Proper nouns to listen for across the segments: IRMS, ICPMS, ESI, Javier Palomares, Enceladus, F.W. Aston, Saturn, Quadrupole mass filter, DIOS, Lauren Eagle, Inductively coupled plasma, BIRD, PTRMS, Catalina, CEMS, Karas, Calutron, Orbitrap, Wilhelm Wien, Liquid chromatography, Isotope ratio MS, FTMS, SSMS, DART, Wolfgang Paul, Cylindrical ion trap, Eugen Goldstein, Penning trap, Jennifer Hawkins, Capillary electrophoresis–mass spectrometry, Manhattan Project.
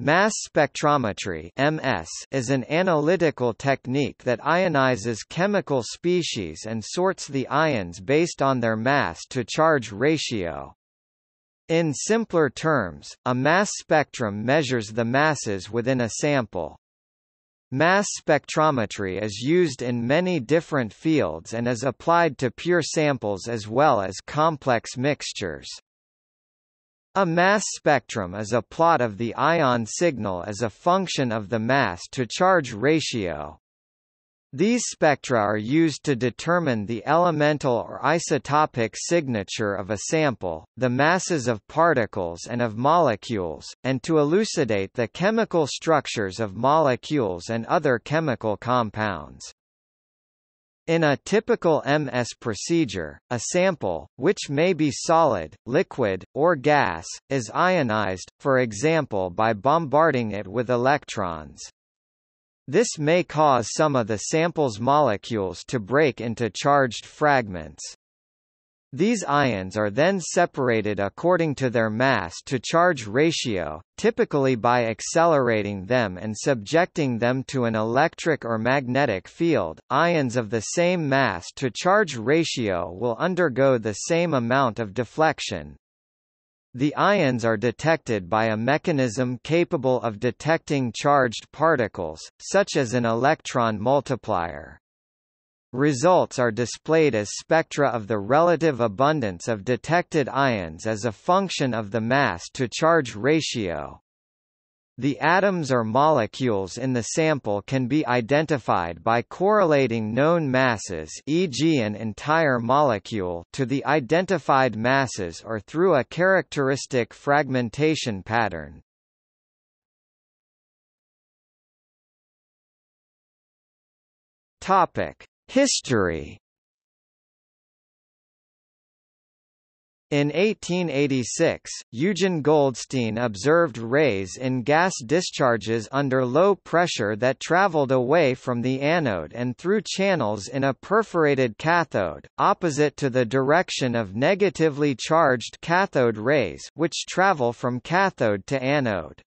Mass spectrometry (MS) is an analytical technique that ionizes chemical species and sorts the ions based on their mass-to-charge ratio. In simpler terms, a mass spectrum measures the masses within a sample. Mass spectrometry is used in many different fields and is applied to pure samples as well as complex mixtures. A mass spectrum is a plot of the ion signal as a function of the mass-to-charge ratio. These spectra are used to determine the elemental or isotopic signature of a sample, the masses of particles and of molecules, and to elucidate the chemical structures of molecules and other chemical compounds. In a typical MS procedure, a sample, which may be solid, liquid, or gas, is ionized, for example by bombarding it with electrons. This may cause some of the sample's molecules to break into charged fragments. These ions are then separated according to their mass-to-charge ratio, typically by accelerating them and subjecting them to an electric or magnetic field. Ions of the same mass-to-charge ratio will undergo the same amount of deflection. The ions are detected by a mechanism capable of detecting charged particles, such as an electron multiplier. Results are displayed as spectra of the relative abundance of detected ions as a function of the mass-to-charge ratio. The atoms or molecules in the sample can be identified by correlating known masses, e.g. an entire molecule, to the identified masses or through a characteristic fragmentation pattern. History. In 1886, Eugen Goldstein observed rays in gas discharges under low pressure that traveled away from the anode and through channels in a perforated cathode, opposite to the direction of negatively charged cathode rays, which travel from cathode to anode.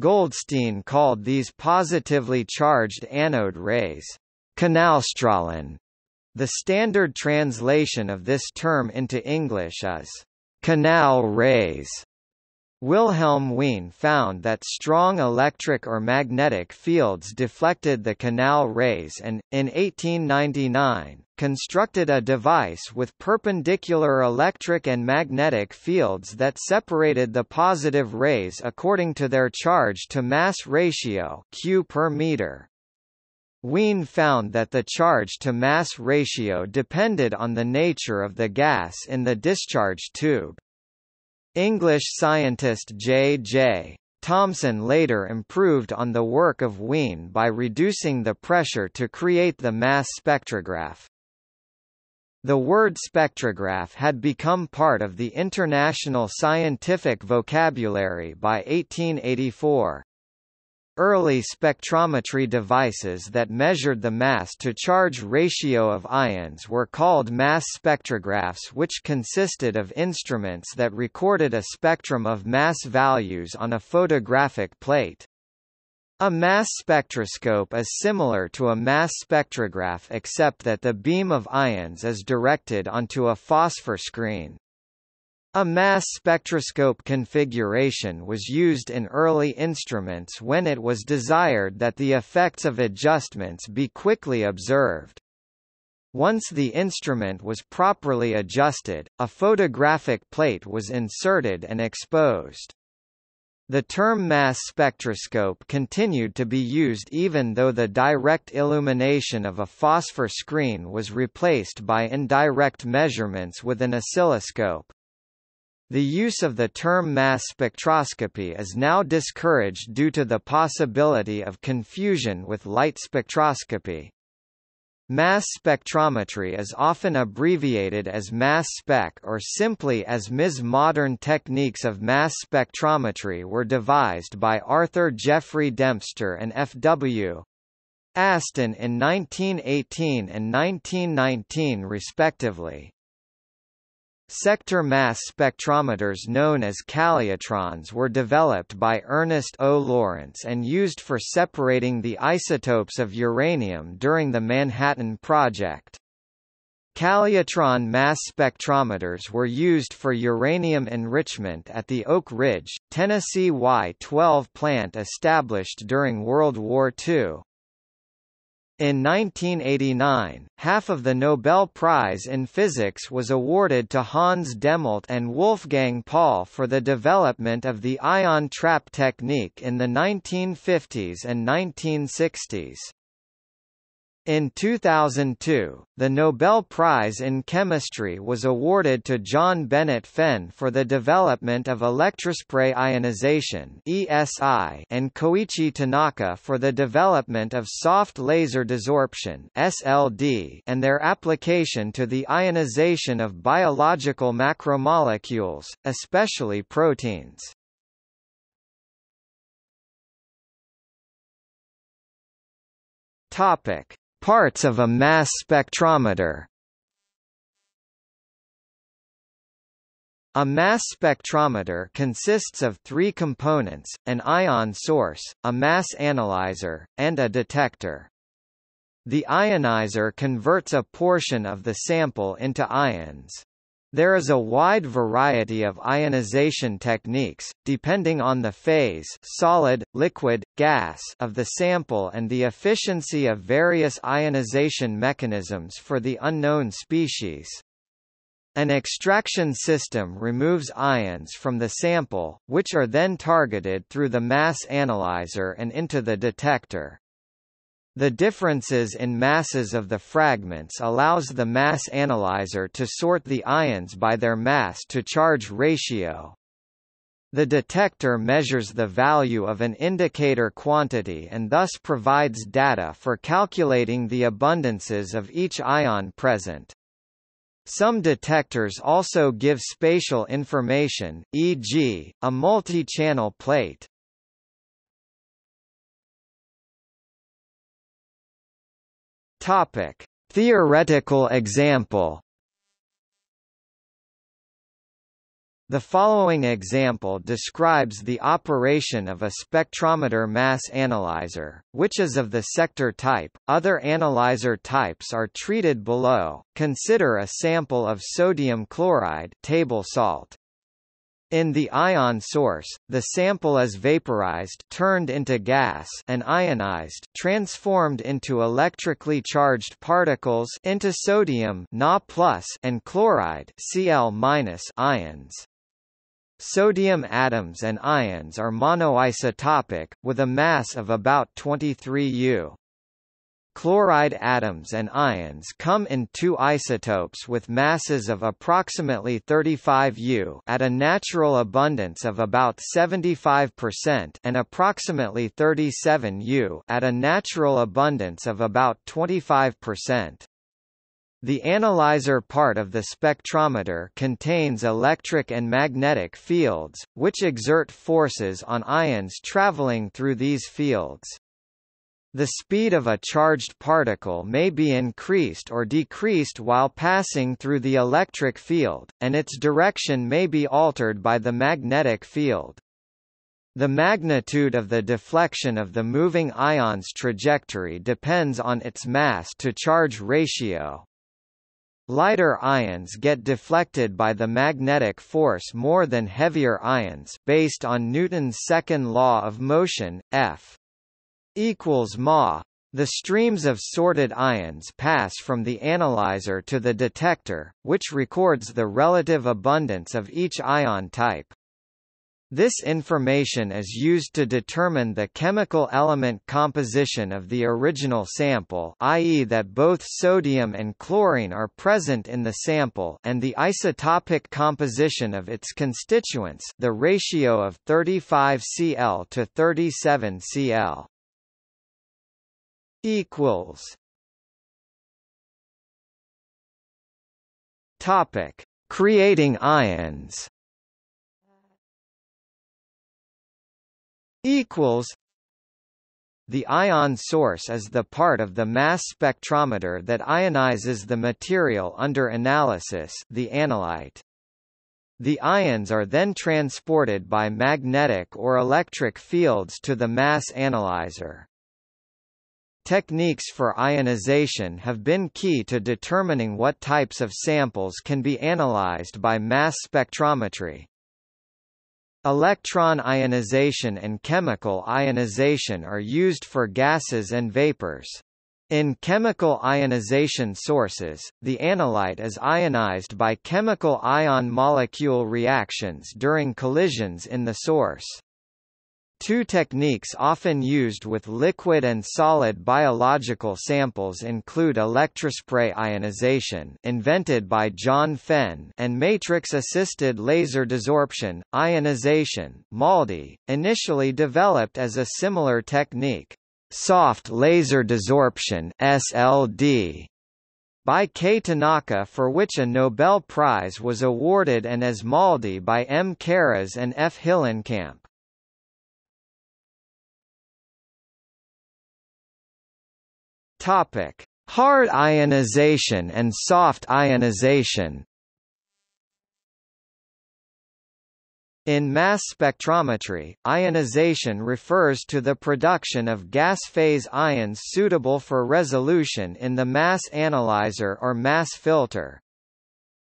Goldstein called these positively charged anode rays Kanalstrahlen. The standard translation of this term into English is canal rays. Wilhelm Wien found that strong electric or magnetic fields deflected the canal rays and, in 1899, constructed a device with perpendicular electric and magnetic fields that separated the positive rays according to their charge-to-mass ratio Q per meter. Wien found that the charge-to-mass ratio depended on the nature of the gas in the discharge tube. English scientist J.J. Thomson later improved on the work of Wien by reducing the pressure to create the mass spectrograph. The word spectrograph had become part of the international scientific vocabulary by 1884. Early spectrometry devices that measured the mass-to-charge ratio of ions were called mass spectrographs, which consisted of instruments that recorded a spectrum of mass values on a photographic plate. A mass spectroscope is similar to a mass spectrograph except that the beam of ions is directed onto a phosphor screen. A mass spectroscope configuration was used in early instruments when it was desired that the effects of adjustments be quickly observed. Once the instrument was properly adjusted, a photographic plate was inserted and exposed. The term mass spectroscope continued to be used even though the direct illumination of a phosphor screen was replaced by indirect measurements with an oscilloscope. The use of the term mass spectroscopy is now discouraged due to the possibility of confusion with light spectroscopy. Mass spectrometry is often abbreviated as mass spec or simply as MS. Modern techniques of mass spectrometry were devised by Arthur Jeffrey Dempster and F.W. Aston in 1918 and 1919 respectively. Sector mass spectrometers known as caliotrons were developed by Ernest O. Lawrence and used for separating the isotopes of uranium during the Manhattan Project. Calutron mass spectrometers were used for uranium enrichment at the Oak Ridge, Tennessee Y-12 plant established during World War II. In 1989, half of the Nobel Prize in Physics was awarded to Hans Dehmelt and Wolfgang Paul for the development of the ion trap technique in the 1950s and 1960s. In 2002, the Nobel Prize in Chemistry was awarded to John Bennett Fenn for the development of electrospray ionization (ESI) and Koichi Tanaka for the development of soft laser desorption (SLD) and their application to the ionization of biological macromolecules, especially proteins. Topic: Parts of a mass spectrometer. A mass spectrometer consists of three components, an ion source, a mass analyzer, and a detector. The ionizer converts a portion of the sample into ions. There is a wide variety of ionization techniques, depending on the phase, solid, liquid, gas, of the sample and the efficiency of various ionization mechanisms for the unknown species. An extraction system removes ions from the sample, which are then targeted through the mass analyzer and into the detector. The differences in masses of the fragments allows the mass analyzer to sort the ions by their mass-to-charge ratio. The detector measures the value of an indicator quantity and thus provides data for calculating the abundances of each ion present. Some detectors also give spatial information, e.g., a multi-channel plate. Topic: Theoretical example. The following example describes the operation of a spectrometer mass analyzer, which is of the sector type. Other analyzer types are treated below. Consider a sample of sodium chloride, table salt. In the ion source, the sample is vaporized, turned into gas, and ionized, transformed into electrically charged particles into sodium Na+ and chloride Cl- ions. Sodium atoms and ions are monoisotopic, with a mass of about 23 U. Chloride atoms and ions come in two isotopes with masses of approximately 35 U at a natural abundance of about 75% and approximately 37 U at a natural abundance of about 25%. The analyzer part of the spectrometer contains electric and magnetic fields, which exert forces on ions traveling through these fields. The speed of a charged particle may be increased or decreased while passing through the electric field, and its direction may be altered by the magnetic field. The magnitude of the deflection of the moving ion's trajectory depends on its mass-to-charge ratio. Lighter ions get deflected by the magnetic force more than heavier ions, based on Newton's second law of motion, F=ma. The streams of sorted ions pass from the analyzer to the detector, which records the relative abundance of each ion type. This information is used to determine the chemical element composition of the original sample, i.e., that both sodium and chlorine are present in the sample, and the isotopic composition of its constituents, the ratio of 35 Cl to 37 Cl. Topic: Creating ions. The ion source is the part of the mass spectrometer that ionizes the material under analysis, the analyte. The ions are then transported by magnetic or electric fields to the mass analyzer. Techniques for ionization have been key to determining what types of samples can be analyzed by mass spectrometry. Electron ionization and chemical ionization are used for gases and vapors. In chemical ionization sources, the analyte is ionized by chemical ion-molecule reactions during collisions in the source. Two techniques often used with liquid and solid biological samples include electrospray ionization, invented by John Fenn, and matrix-assisted laser desorption ionization, MALDI, initially developed as a similar technique, soft laser desorption (SLD) by K. Tanaka, for which a Nobel Prize was awarded, and as MALDI by M. Karas and F. Hillenkamp. Topic: hard ionization and soft ionization. In mass spectrometry, ionization refers to the production of gas phase ions suitable for resolution in the mass analyzer or mass filter.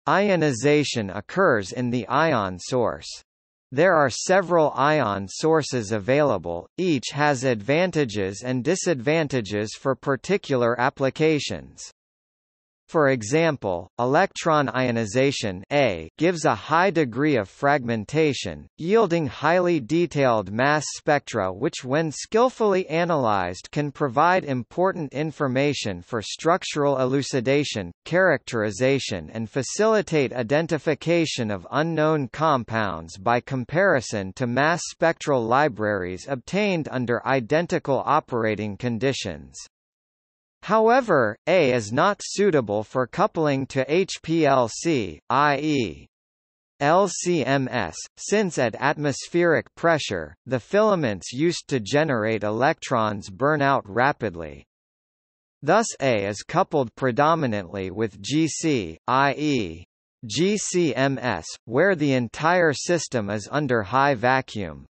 Ionization occurs in the ion source. There are several ion sources available, each has advantages and disadvantages for particular applications. For example, electron ionization A gives a high degree of fragmentation, yielding highly detailed mass spectra which when skillfully analyzed can provide important information for structural elucidation, characterization and facilitate identification of unknown compounds by comparison to mass spectral libraries obtained under identical operating conditions. However, A is not suitable for coupling to HPLC, i.e. LCMS, since at atmospheric pressure, the filaments used to generate electrons burn out rapidly. Thus A is coupled predominantly with GC, i.e. GCMS, where the entire system is under high vacuum.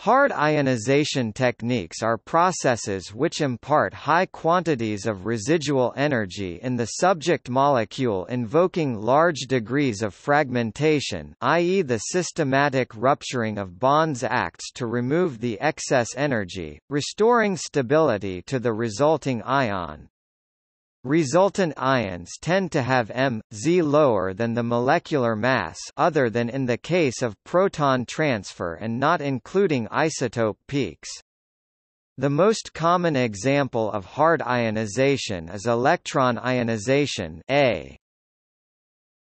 Hard ionization techniques are processes which impart high quantities of residual energy in the subject molecule, invoking large degrees of fragmentation, i.e. the systematic rupturing of bonds acts to remove the excess energy, restoring stability to the resulting ion. Resultant ions tend to have m/z lower than the molecular mass, other than in the case of proton transfer and not including isotope peaks. The most common example of hard ionization is electron ionization A.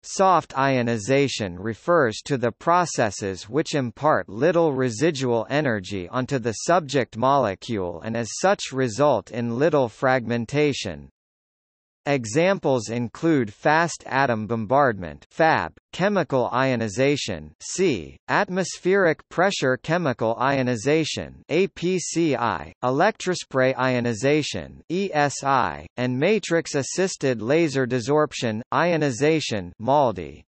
Soft ionization refers to the processes which impart little residual energy onto the subject molecule and as such result in little fragmentation. Examples include fast atom bombardment (FAB), chemical ionization (C), atmospheric pressure chemical ionization (APCI), electrospray ionization (ESI), and matrix-assisted laser desorption ionization (MALDI).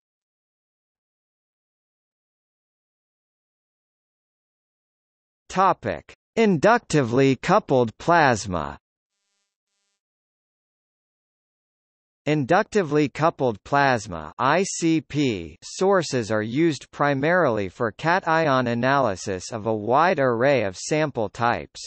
Topic: inductively coupled plasma. Inductively coupled plasma (ICP) sources are used primarily for cation analysis of a wide array of sample types.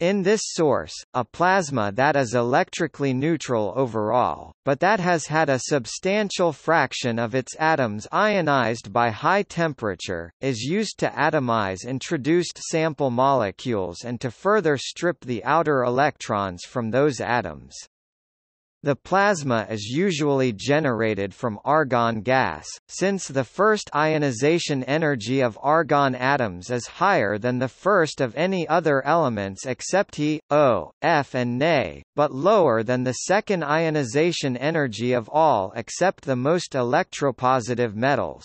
In this source, a plasma that is electrically neutral overall, but that has had a substantial fraction of its atoms ionized by high temperature, is used to atomize introduced sample molecules and to further strip the outer electrons from those atoms. The plasma is usually generated from argon gas, since the first ionization energy of argon atoms is higher than the first of any other elements except He, O, F and Ne, but lower than the second ionization energy of all except the most electropositive metals.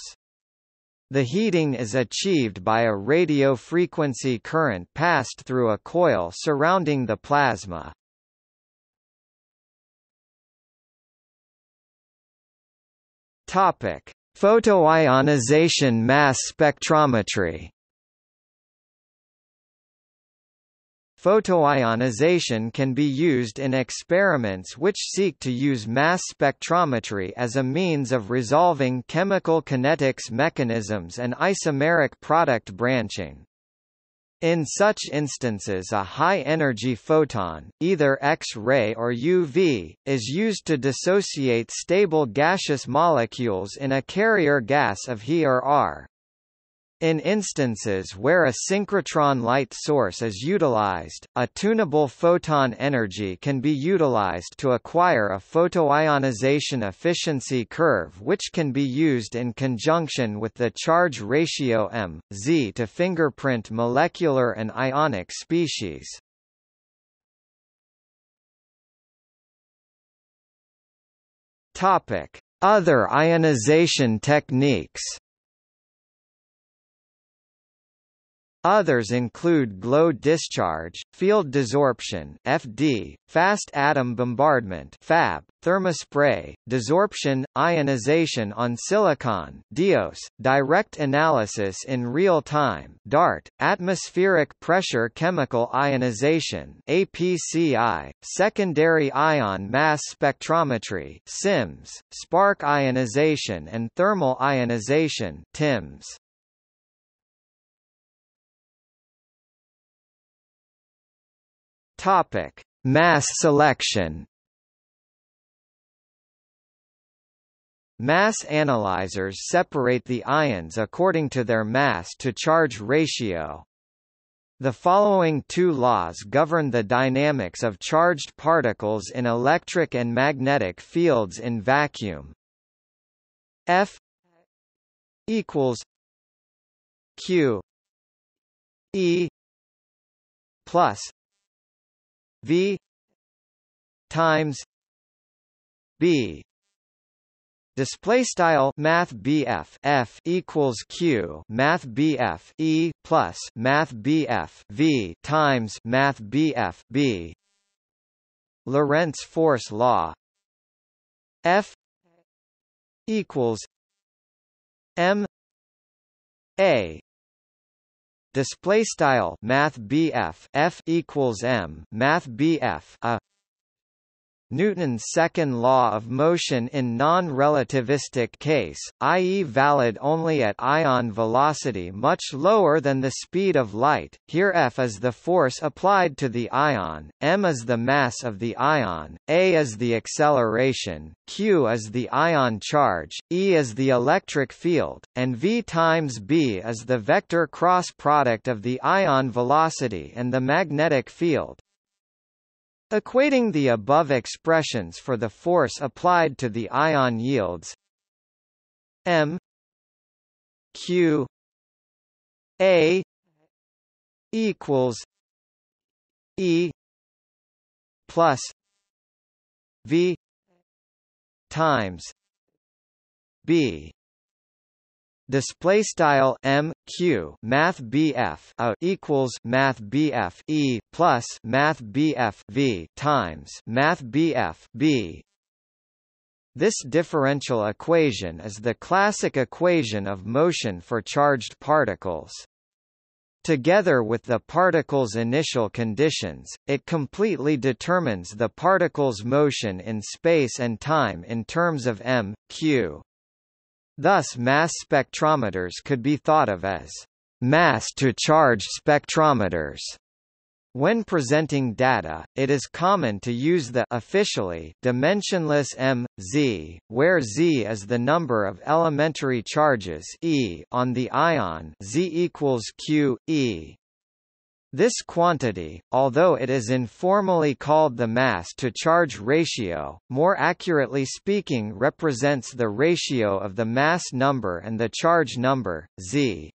The heating is achieved by a radiofrequency current passed through a coil surrounding the plasma. Topic: Photoionization mass spectrometry. Photoionization can be used in experiments which seek to use mass spectrometry as a means of resolving chemical kinetics mechanisms and isomeric product branching. In such instances, a high-energy photon, either X-ray or UV, is used to dissociate stable gaseous molecules in a carrier gas of He or R. In instances where a synchrotron light source is utilized, a tunable photon energy can be utilized to acquire a photoionization efficiency curve, which can be used in conjunction with the charge ratio m/z to fingerprint molecular and ionic species. Topic: Other ionization techniques. Others include glow discharge, field desorption (FD), fast atom bombardment (FAB), thermospray, desorption, ionization on silicon (DIOS), direct analysis in real time (DART), atmospheric pressure chemical ionization (APCI), secondary ion mass spectrometry (SIMS), spark ionization and thermal ionization (TIMS). Topic: Mass selection. Mass analyzers separate the ions according to their mass-to-charge ratio. The following two laws govern the dynamics of charged particles in electric and magnetic fields in vacuum. F equals Q E plus V times B. Display style math BF F equals Q math BF E plus math BF V times math BF B. Lorentz force law. F equals M A. Display style math BF F equals M math BF a. Newton's second law of motion in non-relativistic case, i.e. valid only at ion velocity much lower than the speed of light. Here F is the force applied to the ion, M is the mass of the ion, A is the acceleration, Q is the ion charge, E is the electric field, and V times B is the vector cross product of the ion velocity and the magnetic field. Equating the above expressions for the force applied to the ion yields M Q A equals E plus V times B. Display style M Q math BF a equals math BF E plus math BF V times math BF B. This differential equation is the classic equation of motion for charged particles. Together with the particle's initial conditions, it completely determines the particle's motion in space and time in terms of M, Q. Thus mass spectrometers could be thought of as mass-to-charge spectrometers. When presenting data, it is common to use the officially dimensionless M, Z, where Z is the number of elementary charges E on the ion Z equals Q, E. This quantity, although it is informally called the mass-to-charge ratio, more accurately speaking represents the ratio of the mass number and the charge number, Z.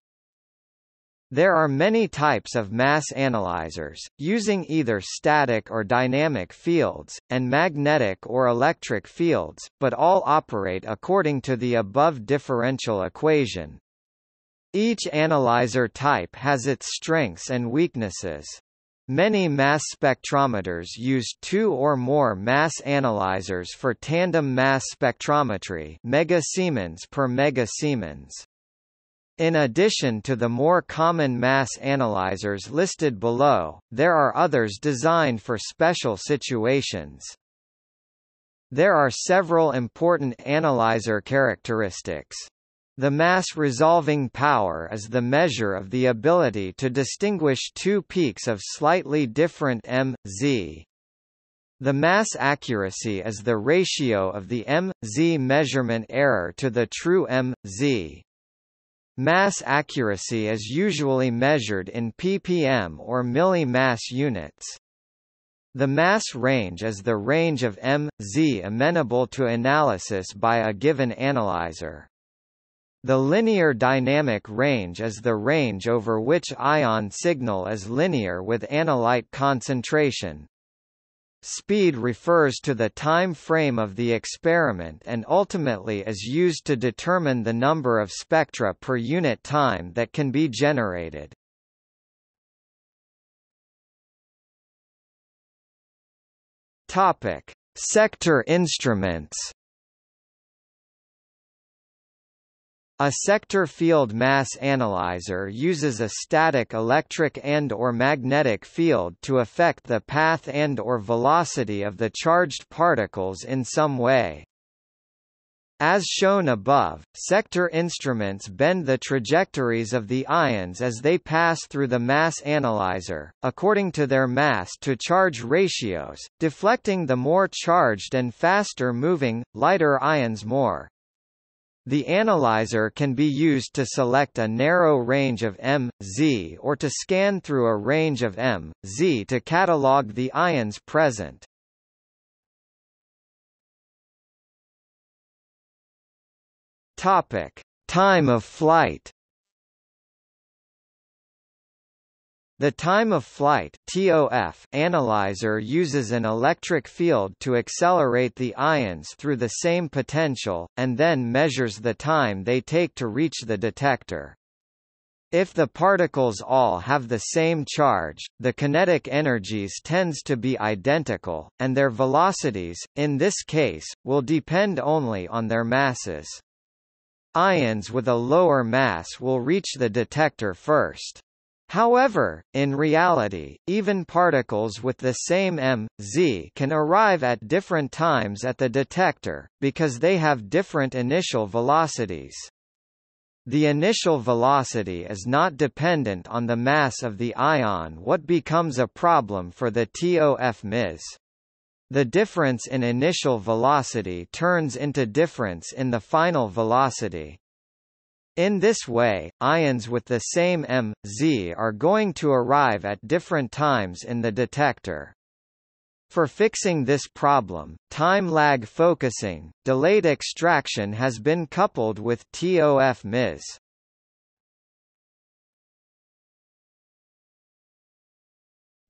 There are many types of mass analyzers, using either static or dynamic fields, and magnetic or electric fields, but all operate according to the above differential equation. Each analyzer type has its strengths and weaknesses. Many mass spectrometers use two or more mass analyzers for tandem mass spectrometry, megasiemens per megasiemens. In addition to the more common mass analyzers listed below, there are others designed for special situations. There are several important analyzer characteristics. The mass resolving power is the measure of the ability to distinguish two peaks of slightly different m,z. The mass accuracy is the ratio of the m,z measurement error to the true m,z. Mass accuracy is usually measured in ppm or milli-mass units. The mass range is the range of m,z amenable to analysis by a given analyzer. The linear dynamic range is the range over which ion signal is linear with analyte concentration. Speed refers to the time frame of the experiment and ultimately is used to determine the number of spectra per unit time that can be generated. Topic: Sector instruments. A sector field mass analyzer uses a static electric and/or magnetic field to affect the path and/or velocity of the charged particles in some way. As shown above, sector instruments bend the trajectories of the ions as they pass through the mass analyzer, according to their mass-to-charge ratios, deflecting the more charged and faster-moving, lighter ions more. The analyzer can be used to select a narrow range of m,z or to scan through a range of m,z to catalog the ions present. Topic: Time of flight. The time of flight (TOF) analyzer uses an electric field to accelerate the ions through the same potential, and then measures the time they take to reach the detector. If the particles all have the same charge, the kinetic energies tends to be identical, and their velocities, in this case, will depend only on their masses. Ions with a lower mass will reach the detector first. However, in reality, even particles with the same m,z can arrive at different times at the detector, because they have different initial velocities. The initial velocity is not dependent on the mass of the ion, what becomes a problem for the TOF MIS. The difference in initial velocity turns into difference in the final velocity. In this way, ions with the same m,z are going to arrive at different times in the detector. For fixing this problem, time lag focusing, delayed extraction has been coupled with TOF MIS.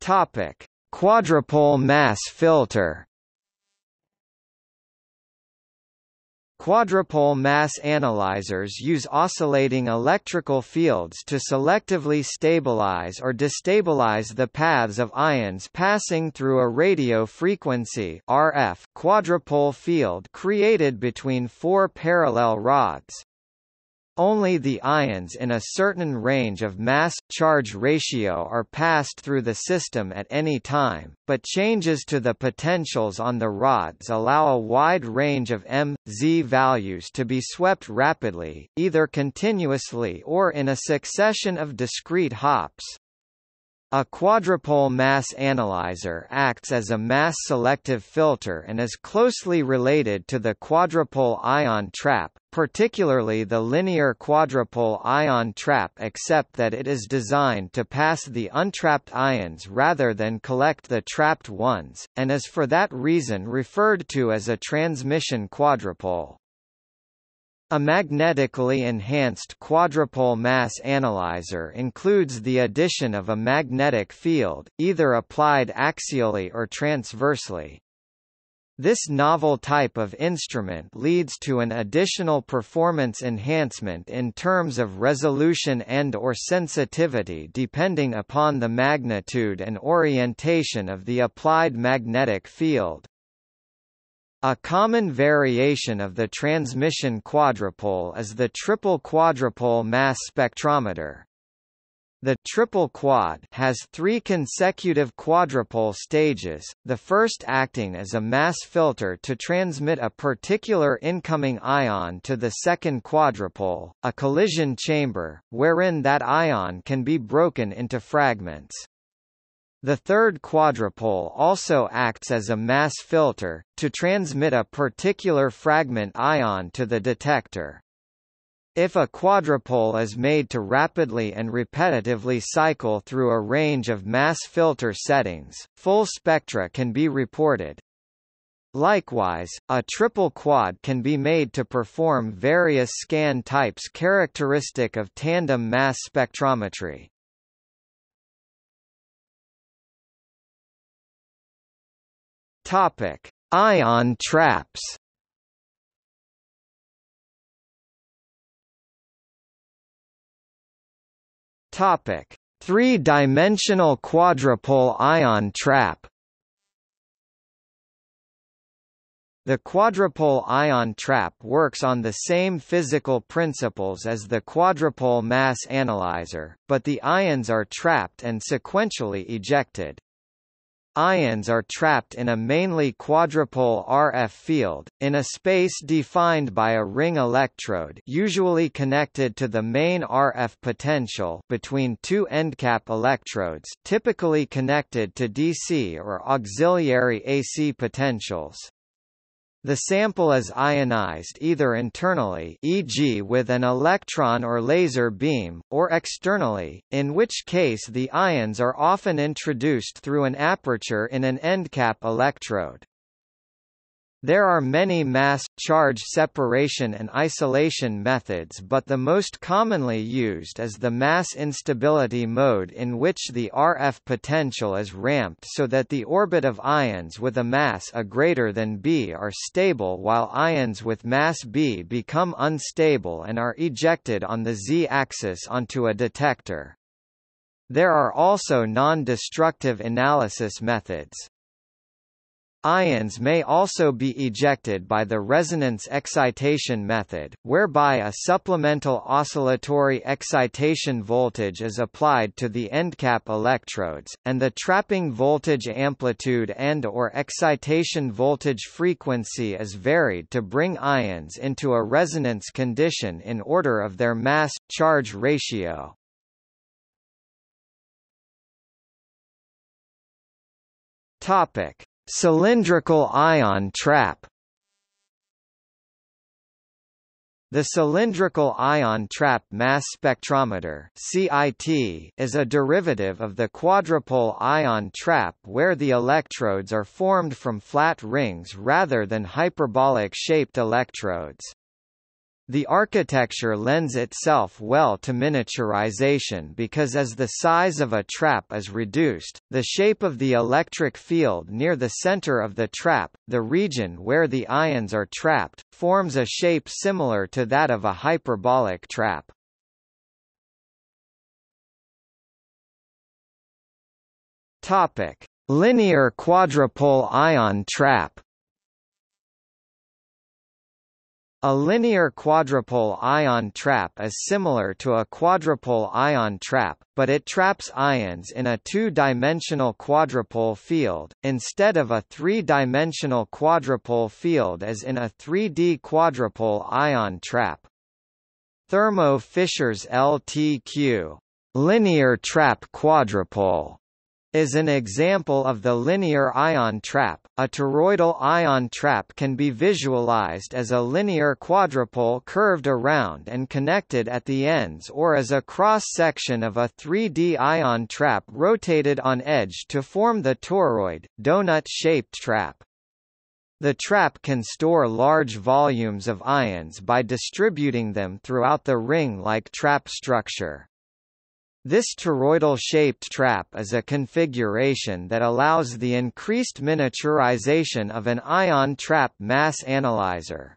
Topic: Quadrupole mass filter. Quadrupole mass analyzers use oscillating electrical fields to selectively stabilize or destabilize the paths of ions passing through a radio frequency (RF) quadrupole field created between four parallel rods. Only the ions in a certain range of mass-charge ratio are passed through the system at any time, but changes to the potentials on the rods allow a wide range of m,z values to be swept rapidly, either continuously or in a succession of discrete hops. A quadrupole mass analyzer acts as a mass-selective filter and is closely related to the quadrupole ion trap, particularly the linear quadrupole ion trap, except that it is designed to pass the untrapped ions rather than collect the trapped ones, and is for that reason referred to as a transmission quadrupole. A magnetically enhanced quadrupole mass analyzer includes the addition of a magnetic field, either applied axially or transversely. This novel type of instrument leads to an additional performance enhancement in terms of resolution and/or sensitivity depending upon the magnitude and orientation of the applied magnetic field. A common variation of the transmission quadrupole is the triple quadrupole mass spectrometer. The triple quad has three consecutive quadrupole stages, the first acting as a mass filter to transmit a particular incoming ion to the second quadrupole, a collision chamber, wherein that ion can be broken into fragments. The third quadrupole also acts as a mass filter, to transmit a particular fragment ion to the detector. If a quadrupole is made to rapidly and repetitively cycle through a range of mass filter settings, full spectra can be reported. Likewise, a triple quad can be made to perform various scan types characteristic of tandem mass spectrometry. Topic: Ion traps. Topic: Three-dimensional quadrupole ion trap. The quadrupole ion trap works on the same physical principles as the quadrupole mass analyzer, but the ions are trapped and sequentially ejected. Ions are trapped in a mainly quadrupole RF field, in a space defined by a ring electrode usually connected to the main RF potential between two endcap electrodes typically connected to DC or auxiliary AC potentials. The sample is ionized either internally, e.g. with an electron or laser beam, or externally, in which case the ions are often introduced through an aperture in an endcap electrode. There are many mass, charge separation and isolation methods, but the most commonly used is the mass instability mode, in which the RF potential is ramped so that the orbit of ions with a mass A greater than B are stable while ions with mass B become unstable and are ejected on the z-axis onto a detector. There are also non-destructive analysis methods. Ions may also be ejected by the resonance excitation method, whereby a supplemental oscillatory excitation voltage is applied to the endcap electrodes, and the trapping voltage amplitude and/or excitation voltage frequency is varied to bring ions into a resonance condition in order of their mass-charge ratio. Cylindrical ion trap. The cylindrical ion trap mass spectrometer (CIT) is a derivative of the quadrupole ion trap where the electrodes are formed from flat rings rather than hyperbolic-shaped electrodes. The architecture lends itself well to miniaturization because as the size of a trap is reduced, the shape of the electric field near the center of the trap, the region where the ions are trapped, forms a shape similar to that of a hyperbolic trap. Topic: Linear quadrupole ion trap. A linear quadrupole ion trap is similar to a quadrupole ion trap, but it traps ions in a two-dimensional quadrupole field, instead of a three-dimensional quadrupole field as in a 3D quadrupole ion trap. Thermo Fisher's LTQ, linear trap quadrupole, is an example of the linear ion trap. A toroidal ion trap can be visualized as a linear quadrupole curved around and connected at the ends or as a cross-section of a 3D ion trap rotated on edge to form the toroid, donut-shaped trap. The trap can store large volumes of ions by distributing them throughout the ring-like trap structure. This toroidal-shaped trap is a configuration that allows the increased miniaturization of an ion trap mass analyzer.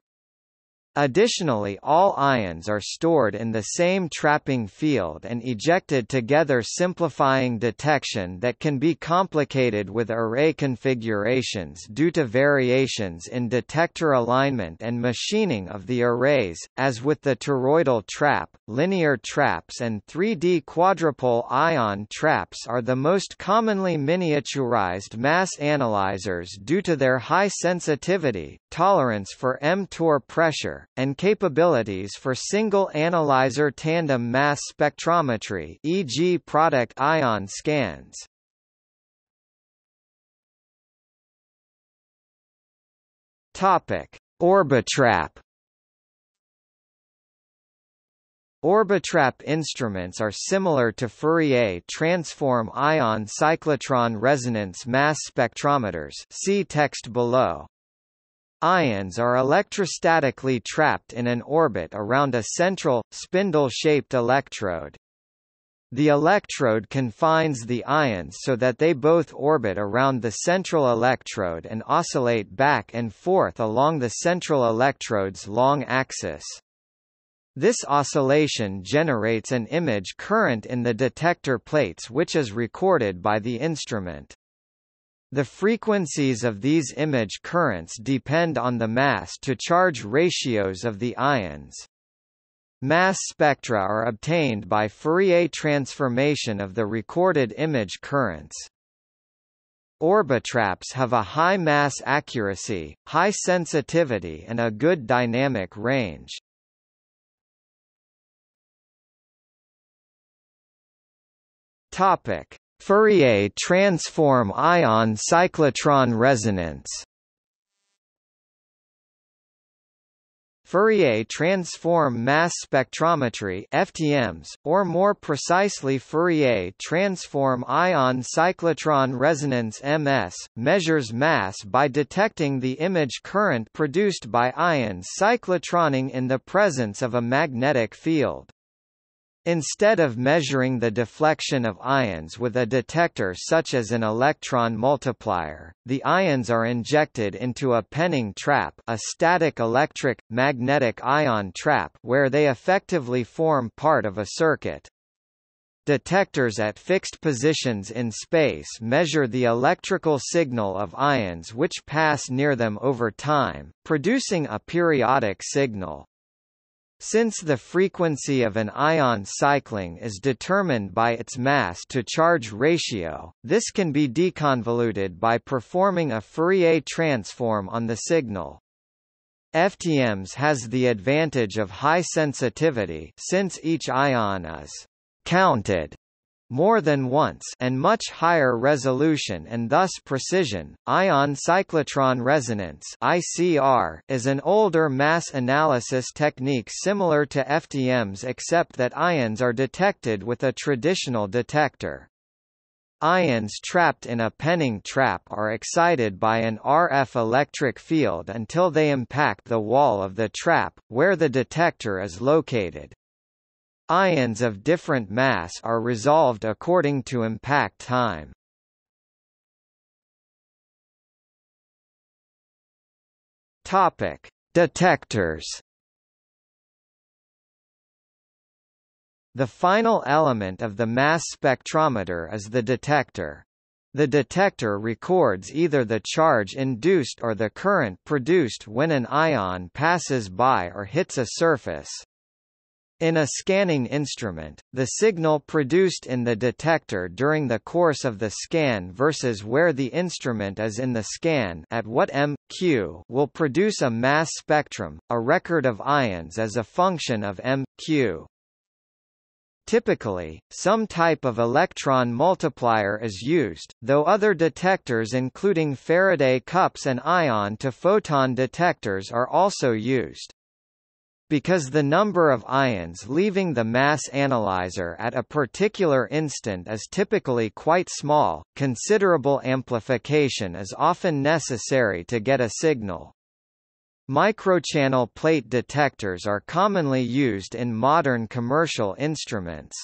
Additionally, all ions are stored in the same trapping field and ejected together, simplifying detection that can be complicated with array configurations due to variations in detector alignment and machining of the arrays. As with the toroidal trap, linear traps and 3D quadrupole ion traps are the most commonly miniaturized mass analyzers due to their high sensitivity, tolerance for mTOR pressure, and capabilities for single analyzer tandem mass spectrometry, e.g. product ion scans. Topic: Orbitrap. Orbitrap instruments are similar to Fourier transform ion cyclotron resonance mass spectrometers. See text below. Ions are electrostatically trapped in an orbit around a central, spindle-shaped electrode. The electrode confines the ions so that they both orbit around the central electrode and oscillate back and forth along the central electrode's long axis. This oscillation generates an image current in the detector plates, which is recorded by the instrument. The frequencies of these image currents depend on the mass-to-charge ratios of the ions. Mass spectra are obtained by Fourier transformation of the recorded image currents. Orbitraps have a high mass accuracy, high sensitivity, and a good dynamic range. Topic: Fourier transform ion cyclotron resonance. Fourier transform mass spectrometry (FTMS), or more precisely Fourier transform ion cyclotron resonance (MS), measures mass by detecting the image current produced by ions cyclotroning in the presence of a magnetic field. Instead of measuring the deflection of ions with a detector such as an electron multiplier, the ions are injected into a Penning trap, a static electric, magnetic ion trap, where they effectively form part of a circuit. Detectors at fixed positions in space measure the electrical signal of ions which pass near them over time, producing a periodic signal. Since the frequency of an ion cycling is determined by its mass-to-charge ratio, this can be deconvoluted by performing a Fourier transform on the signal. FTMS has the advantage of high sensitivity since each ion is counted more than once, and much higher resolution and thus precision. Ion cyclotron resonance (ICR) is an older mass analysis technique similar to FTMS, except that ions are detected with a traditional detector. Ions trapped in a Penning trap are excited by an RF electric field until they impact the wall of the trap, where the detector is located. Ions of different mass are resolved according to impact time. Topic: Detectors. The final element of the mass spectrometer is the detector. The detector records either the charge induced or the current produced when an ion passes by or hits a surface. In a scanning instrument, the signal produced in the detector during the course of the scan versus where the instrument is in the scan at what m/q will produce a mass spectrum, a record of ions as a function of m/q. Typically, some type of electron multiplier is used, though other detectors including Faraday cups and ion-to-photon detectors are also used. Because the number of ions leaving the mass analyzer at a particular instant is typically quite small, considerable amplification is often necessary to get a signal. Microchannel plate detectors are commonly used in modern commercial instruments.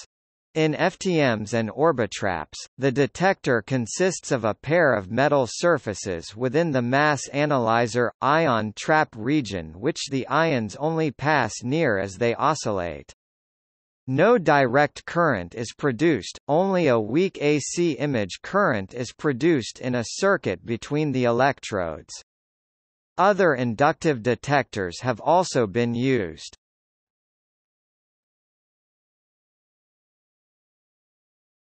In FTMs and orbitraps, the detector consists of a pair of metal surfaces within the mass analyzer ion trap region, which the ions only pass near as they oscillate. No direct current is produced, only a weak AC image current is produced in a circuit between the electrodes. Other inductive detectors have also been used.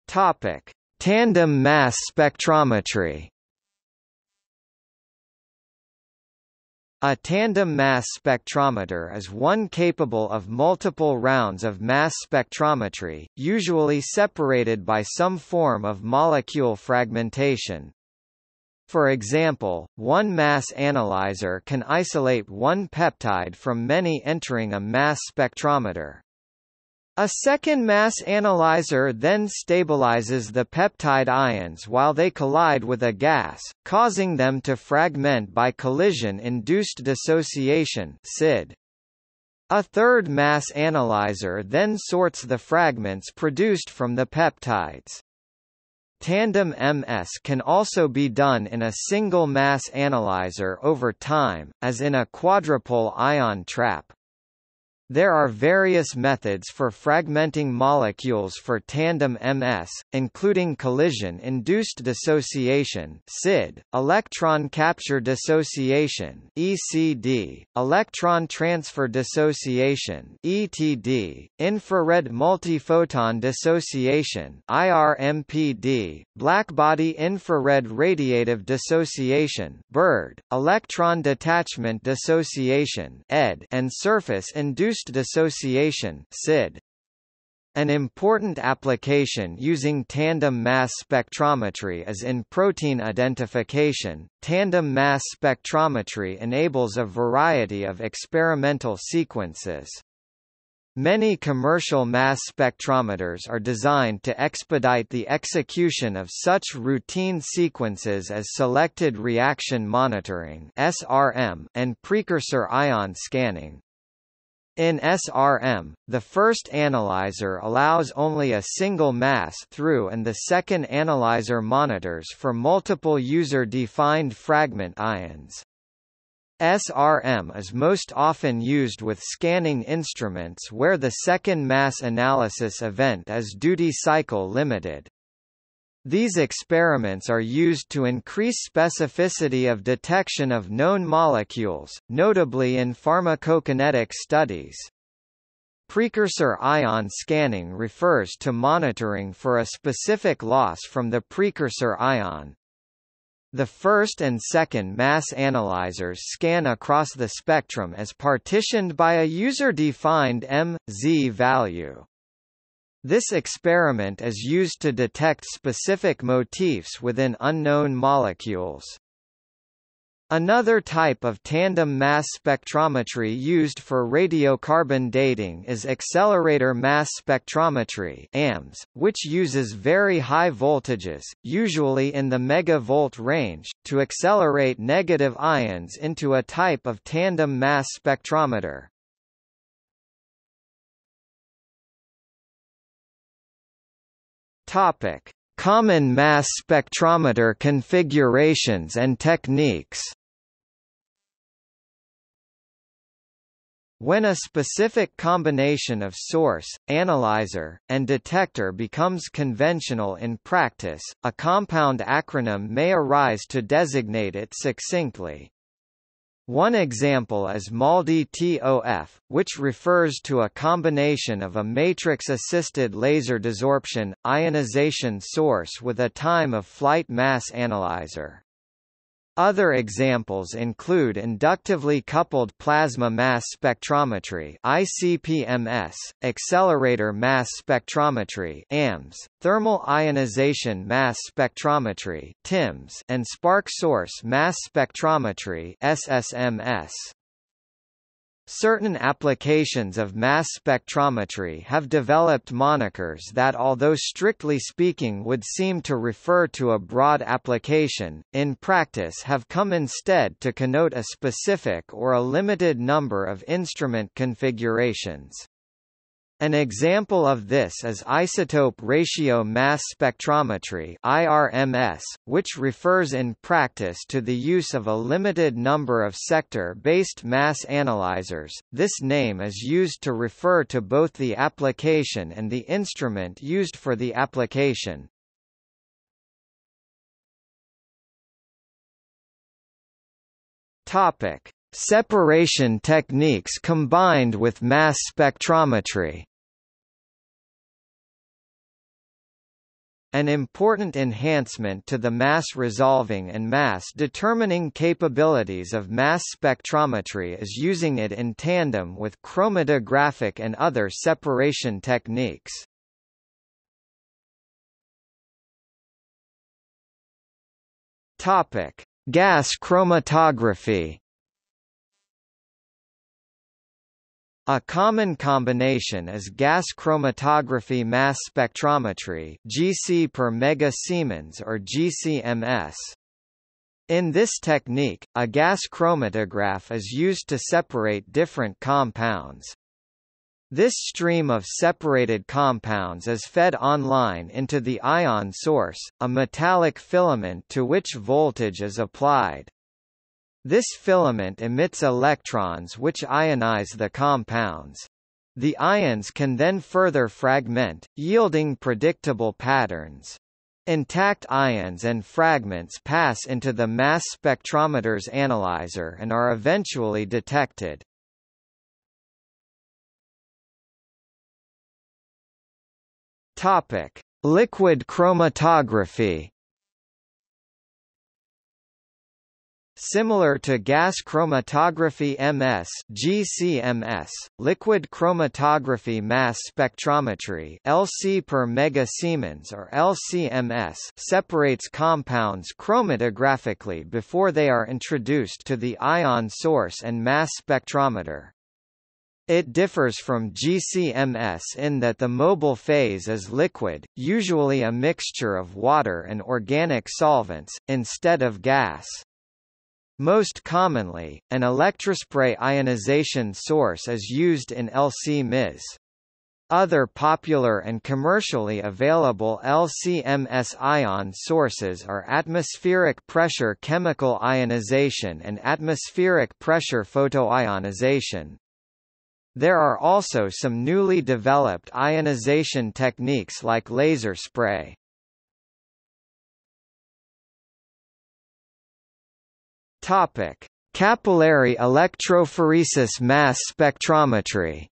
Topic: Tandem mass spectrometry. A tandem mass spectrometer is one capable of multiple rounds of mass spectrometry, usually separated by some form of molecule fragmentation. For example, one mass analyzer can isolate one peptide from many entering a mass spectrometer. A second mass analyzer then stabilizes the peptide ions while they collide with a gas, causing them to fragment by collision-induced dissociation (SID). A third mass analyzer then sorts the fragments produced from the peptides. Tandem MS can also be done in a single mass analyzer over time, as in a quadrupole ion trap. There are various methods for fragmenting molecules for tandem MS, including collision-induced dissociation (SID), electron capture dissociation (ECD), electron transfer dissociation (ETD), infrared multiphoton dissociation (IRMPD), blackbody infrared radiative dissociation (BIRD), electron detachment dissociation (ED), and surface-induced dissociation (SID). An important application using tandem mass spectrometry is in protein identification. Tandem mass spectrometry enables a variety of experimental sequences. Many commercial mass spectrometers are designed to expedite the execution of such routine sequences as selected reaction monitoring (SRM) and precursor ion scanning. In SRM, the first analyzer allows only a single mass through and the second analyzer monitors for multiple user-defined fragment ions. SRM is most often used with scanning instruments where the second mass analysis event is duty cycle limited. These experiments are used to increase specificity of detection of known molecules, notably in pharmacokinetic studies. Precursor ion scanning refers to monitoring for a specific loss from the precursor ion. The first and second mass analyzers scan across the spectrum as partitioned by a user-defined M/Z value. This experiment is used to detect specific motifs within unknown molecules. Another type of tandem mass spectrometry used for radiocarbon dating is accelerator mass spectrometry (AMS), which uses very high voltages, usually in the megavolt range, to accelerate negative ions into a type of tandem mass spectrometer. Topic: Common mass spectrometer configurations and techniques. When a specific combination of source, analyzer, and detector becomes conventional in practice, a compound acronym may arise to designate it succinctly. One example is MALDI-TOF, which refers to a combination of a matrix-assisted laser desorption ionization source with a time-of-flight mass analyzer. Other examples include inductively coupled plasma mass spectrometry (ICPMS), accelerator mass spectrometry (AMS), thermal ionization mass spectrometry (TIMS), and spark source mass spectrometry (SSMS). Certain applications of mass spectrometry have developed monikers that, although strictly speaking would seem to refer to a broad application, in practice have come instead to connote a specific or a limited number of instrument configurations. An example of this is isotope ratio mass spectrometry (IRMS), which refers in practice to the use of a limited number of sector-based mass analyzers. This name is used to refer to both the application and the instrument used for the application. Topic: Separation techniques combined with mass spectrometry. An important enhancement to the mass-resolving and mass-determining capabilities of mass spectrometry is using it in tandem with chromatographic and other separation techniques. Topic: Gas chromatography. A common combination is gas chromatography mass spectrometry (GC per mega Siemens or GCMS). In this technique, a gas chromatograph is used to separate different compounds. This stream of separated compounds is fed online into the ion source, a metallic filament to which voltage is applied. This filament emits electrons which ionize the compounds. The ions can then further fragment, yielding predictable patterns. Intact ions and fragments pass into the mass spectrometer's analyzer and are eventually detected. Topic: Liquid chromatography. Similar to gas chromatography MS (GCMS), liquid chromatography mass spectrometry (LC per mega Siemens or LCMS) separates compounds chromatographically before they are introduced to the ion source and mass spectrometer. It differs from GCMS in that the mobile phase is liquid, usually a mixture of water and organic solvents, instead of gas. Most commonly, an electrospray ionization source is used in LC-MS. Other popular and commercially available LC-MS ion sources are atmospheric pressure chemical ionization and atmospheric pressure photoionization. There are also some newly developed ionization techniques like laser spray. Topic: Capillary electrophoresis mass spectrometry.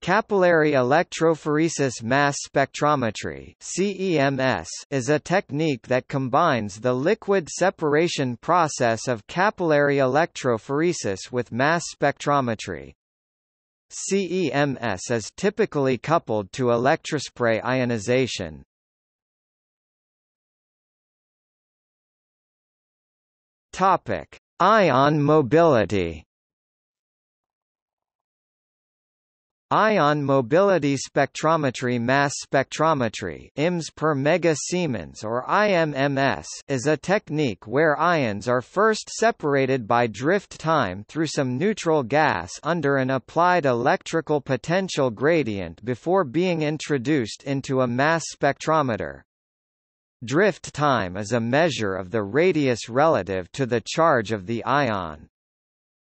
Capillary electrophoresis mass spectrometry (CEMS) is a technique that combines the liquid separation process of capillary electrophoresis with mass spectrometry. CEMS is typically coupled to electrospray ionization. Topic: Ion mobility. Ion mobility spectrometry mass spectrometry (IMS per mega Siemens or IMMS) is a technique where ions are first separated by drift time through some neutral gas under an applied electrical potential gradient before being introduced into a mass spectrometer. Drift time is a measure of the radius relative to the charge of the ion.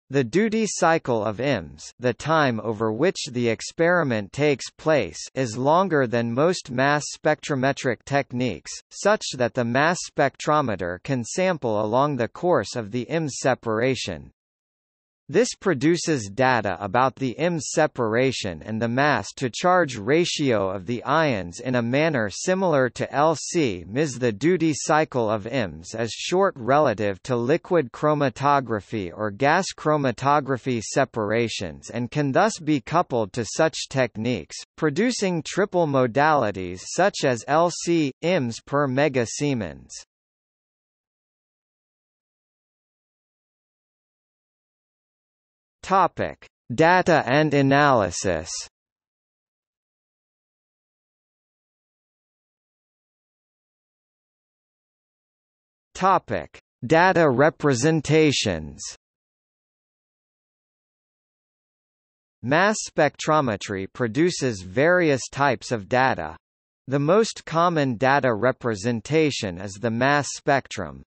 The duty cycle of IMS, the time over which the experiment takes place, is longer than most mass spectrometric techniques, such that the mass spectrometer can sample along the course of the IMS separation. This produces data about the IMS separation and the mass-to-charge ratio of the ions in a manner similar to LC-MS. The duty cycle of IMS is short relative to liquid chromatography or gas chromatography separations and can thus be coupled to such techniques, producing triple modalities such as LC, IMS per mega Siemens. Topic: Data and analysis. Topic: Data representations. Mass spectrometry produces various types of data. The most common data representation is the mass spectrum.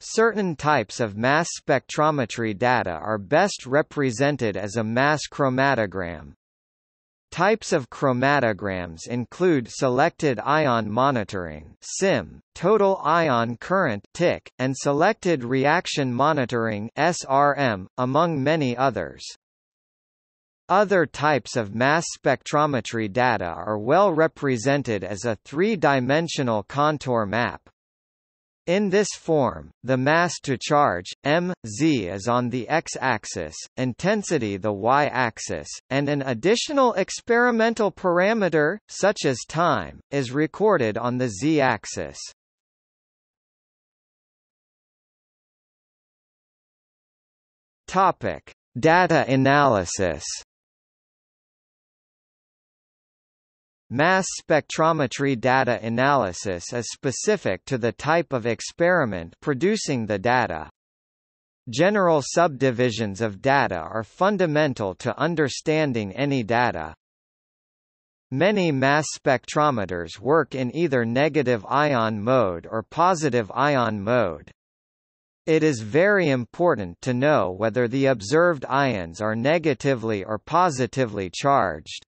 Certain types of mass spectrometry data are best represented as a mass chromatogram. Types of chromatograms include selected ion monitoring (SIM), total ion current (TIC), and selected reaction monitoring (SRM), among many others. Other types of mass spectrometry data are well represented as a three-dimensional contour map. In this form, the mass to charge, mz, is on the x-axis, intensity the y-axis, and an additional experimental parameter, such as time, is recorded on the z-axis. Data analysis. Mass spectrometry data analysis is specific to the type of experiment producing the data. General subdivisions of data are fundamental to understanding any data. Many mass spectrometers work in either negative ion mode or positive ion mode. It is very important to know whether the observed ions are negatively or positively charged.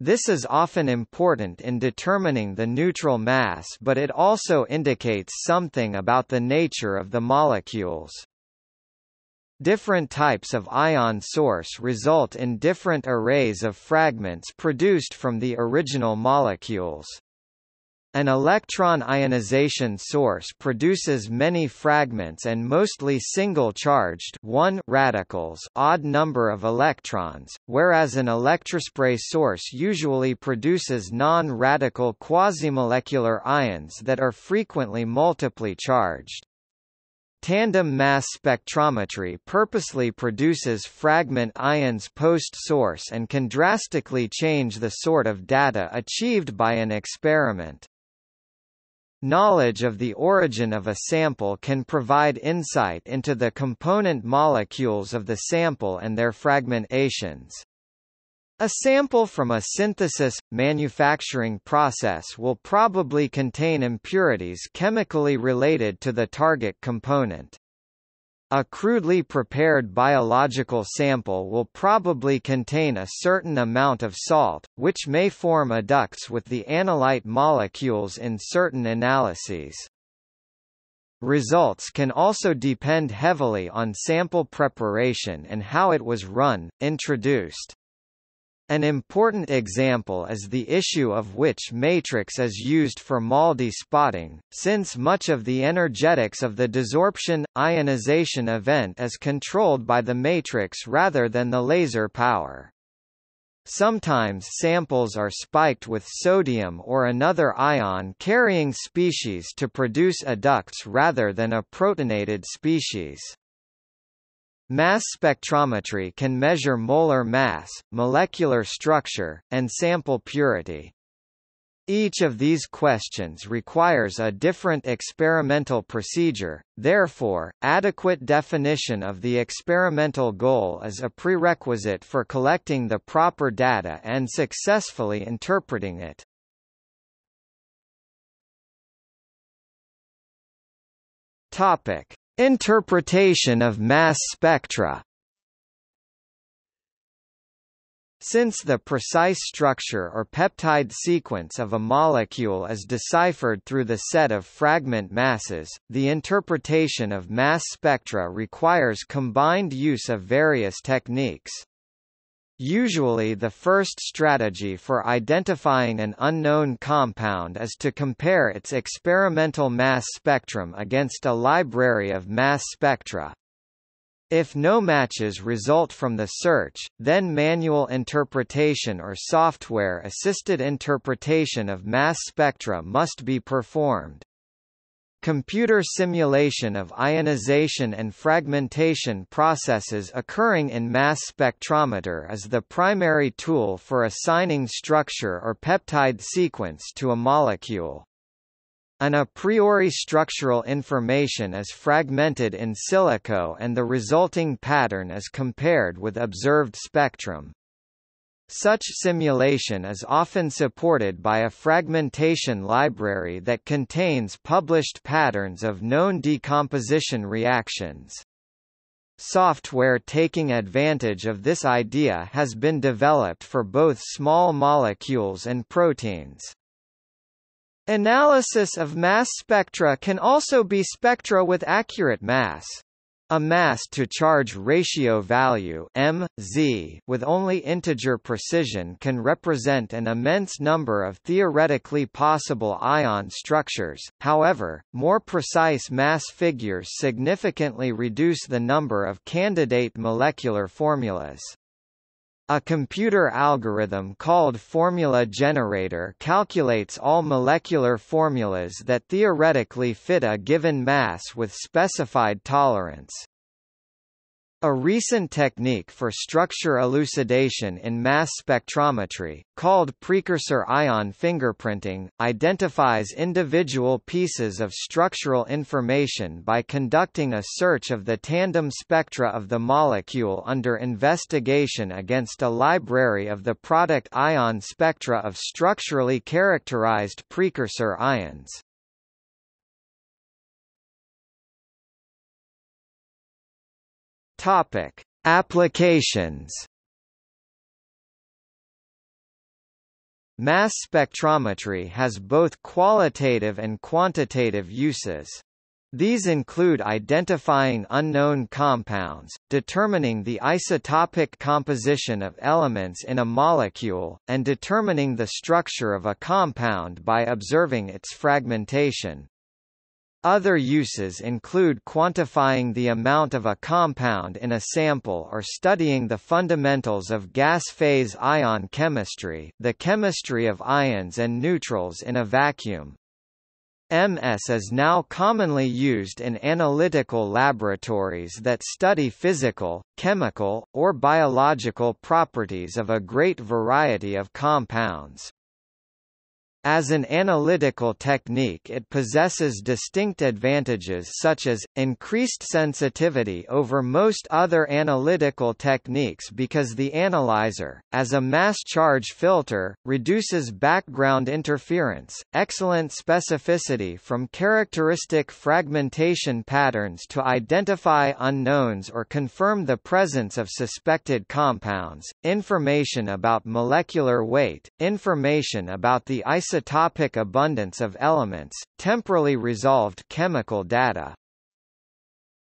This is often important in determining the neutral mass, but it also indicates something about the nature of the molecules. Different types of ion source result in different arrays of fragments produced from the original molecules. An electron ionization source produces many fragments and mostly single-charged radicals, odd number of electrons, whereas an electrospray source usually produces non-radical quasimolecular ions that are frequently multiply charged. Tandem mass spectrometry purposely produces fragment ions post-source and can drastically change the sort of data achieved by an experiment. Knowledge of the origin of a sample can provide insight into the component molecules of the sample and their fragmentations. A sample from a synthesis manufacturing process will probably contain impurities chemically related to the target component. A crudely prepared biological sample will probably contain a certain amount of salt, which may form adducts with the analyte molecules in certain analyses. Results can also depend heavily on sample preparation and how it was run, introduced. An important example is the issue of which matrix is used for MALDI spotting, since much of the energetics of the desorption-ionization event is controlled by the matrix rather than the laser power. Sometimes samples are spiked with sodium or another ion-carrying species to produce adducts rather than a protonated species. Mass spectrometry can measure molar mass, molecular structure, and sample purity. Each of these questions requires a different experimental procedure, therefore, adequate definition of the experimental goal is a prerequisite for collecting the proper data and successfully interpreting it. Topic: Interpretation of mass spectra. Since the precise structure or peptide sequence of a molecule is deciphered through the set of fragment masses, the interpretation of mass spectra requires combined use of various techniques. Usually the first strategy for identifying an unknown compound is to compare its experimental mass spectrum against a library of mass spectra. If no matches result from the search, then manual interpretation or software-assisted interpretation of mass spectra must be performed. Computer simulation of ionization and fragmentation processes occurring in mass spectrometer is the primary tool for assigning structure or peptide sequence to a molecule. An a priori structural information is fragmented in silico and the resulting pattern is compared with observed spectrum. Such simulation is often supported by a fragmentation library that contains published patterns of known decomposition reactions. Software taking advantage of this idea has been developed for both small molecules and proteins. Analysis of mass spectra can also be spectra with accurate mass. A mass-to-charge ratio value (mz) with only integer precision can represent an immense number of theoretically possible ion structures. However, more precise mass figures significantly reduce the number of candidate molecular formulas. A computer algorithm called formula generator calculates all molecular formulas that theoretically fit a given mass with specified tolerance. A recent technique for structure elucidation in mass spectrometry, called precursor ion fingerprinting, identifies individual pieces of structural information by conducting a search of the tandem spectra of the molecule under investigation against a library of the product ion spectra of structurally characterized precursor ions. Topic: Applications. Mass spectrometry has both qualitative and quantitative uses. These include identifying unknown compounds, determining the isotopic composition of elements in a molecule, and determining the structure of a compound by observing its fragmentation. Other uses include quantifying the amount of a compound in a sample or studying the fundamentals of gas phase ion chemistry, the chemistry of ions and neutrals in a vacuum. MS is now commonly used in analytical laboratories that study physical, chemical, or biological properties of a great variety of compounds. As an analytical technique, it possesses distinct advantages such as increased sensitivity over most other analytical techniques because the analyzer, as a mass charge filter, reduces background interference, excellent specificity from characteristic fragmentation patterns to identify unknowns or confirm the presence of suspected compounds, information about molecular weight, information about the isotopic abundance of elements, temporally resolved chemical data.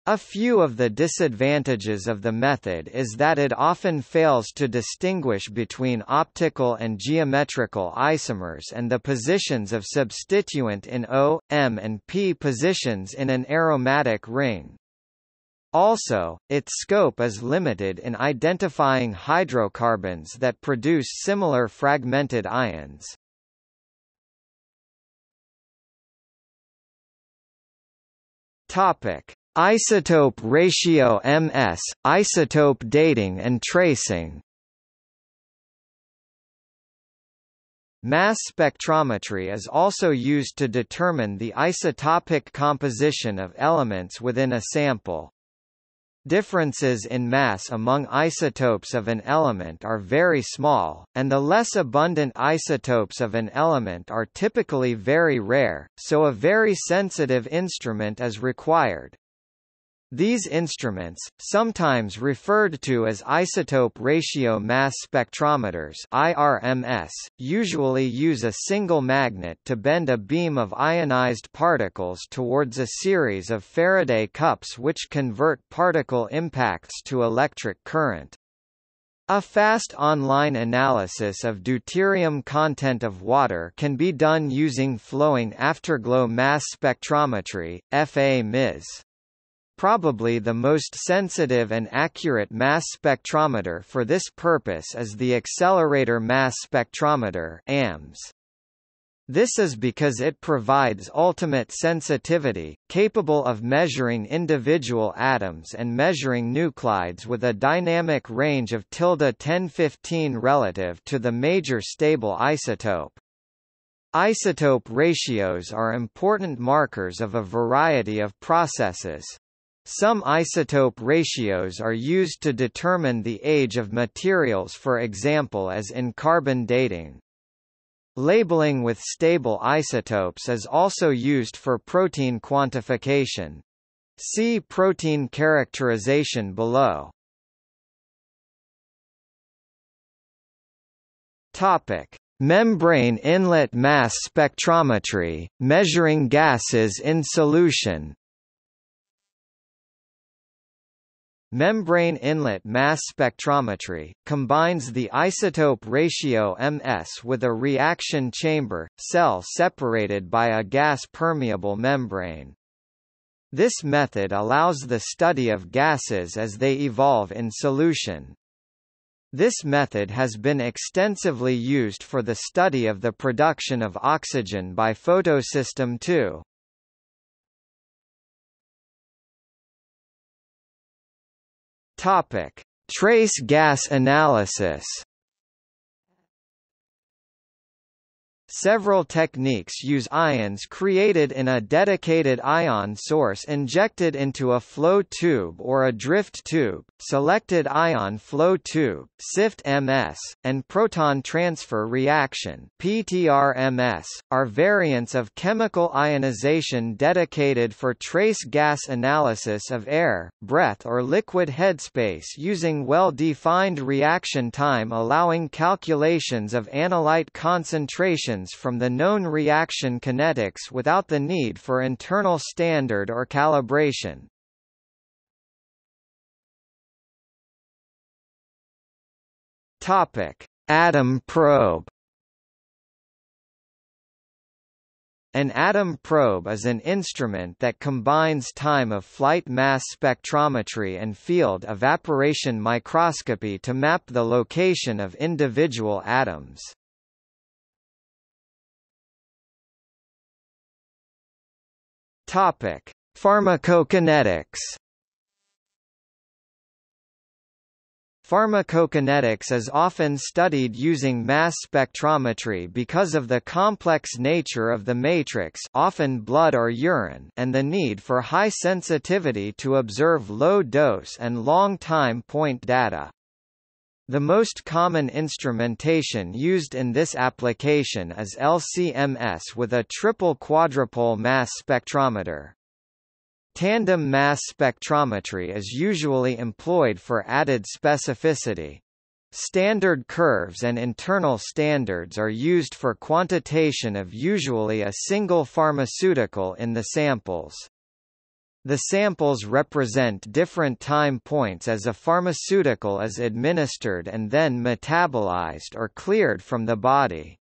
A few of the disadvantages of the method is that it often fails to distinguish between optical and geometrical isomers and the positions of substituent in O, M and P positions in an aromatic ring. Also, its scope is limited in identifying hydrocarbons that produce similar fragmented ions. Topic: Isotope ratio MS, isotope dating and tracing. Mass spectrometry is also used to determine the isotopic composition of elements within a sample. Differences in mass among isotopes of an element are very small, and the less abundant isotopes of an element are typically very rare, so a very sensitive instrument is required. These instruments, sometimes referred to as isotope ratio mass spectrometers (IRMS), usually use a single magnet to bend a beam of ionized particles towards a series of Faraday cups which convert particle impacts to electric current. A fast online analysis of deuterium content of water can be done using flowing afterglow mass spectrometry (FAMIS). Probably the most sensitive and accurate mass spectrometer for this purpose is the accelerator mass spectrometer (AMS). This is because it provides ultimate sensitivity, capable of measuring individual atoms and measuring nuclides with a dynamic range of -1015 relative to the major stable isotope. Isotope ratios are important markers of a variety of processes. Some isotope ratios are used to determine the age of materials, for example as in carbon dating. Labeling with stable isotopes is also used for protein quantification. See protein characterization below. Membrane-Inlet Mass Spectrometry, measuring gases in solution. Membrane-Inlet Mass Spectrometry combines the isotope ratio MS with a reaction chamber, cell separated by a gas-permeable membrane. This method allows the study of gases as they evolve in solution. This method has been extensively used for the study of the production of oxygen by photosystem II. Topic: Trace gas analysis. Several techniques use ions created in a dedicated ion source injected into a flow tube or a drift tube, selected ion flow tube, SIFT-MS, and proton transfer reaction (PTRMS) are variants of chemical ionization dedicated for trace gas analysis of air, breath or liquid headspace using well-defined reaction time allowing calculations of analyte concentrations from the known reaction kinetics without the need for internal standard or calibration. Topic: Atom probe. An atom probe is an instrument that combines time-of-flight mass spectrometry and field evaporation microscopy to map the location of individual atoms. Topic: Pharmacokinetics. Pharmacokinetics is often studied using mass spectrometry because of the complex nature of the matrix, often blood or urine, and the need for high sensitivity to observe low dose and long time point data. The most common instrumentation used in this application is LCMS with a triple quadrupole mass spectrometer. Tandem mass spectrometry is usually employed for added specificity. Standard curves and internal standards are used for quantitation of usually a single pharmaceutical in the samples. The samples represent different time points as a pharmaceutical is administered and then metabolized or cleared from the body.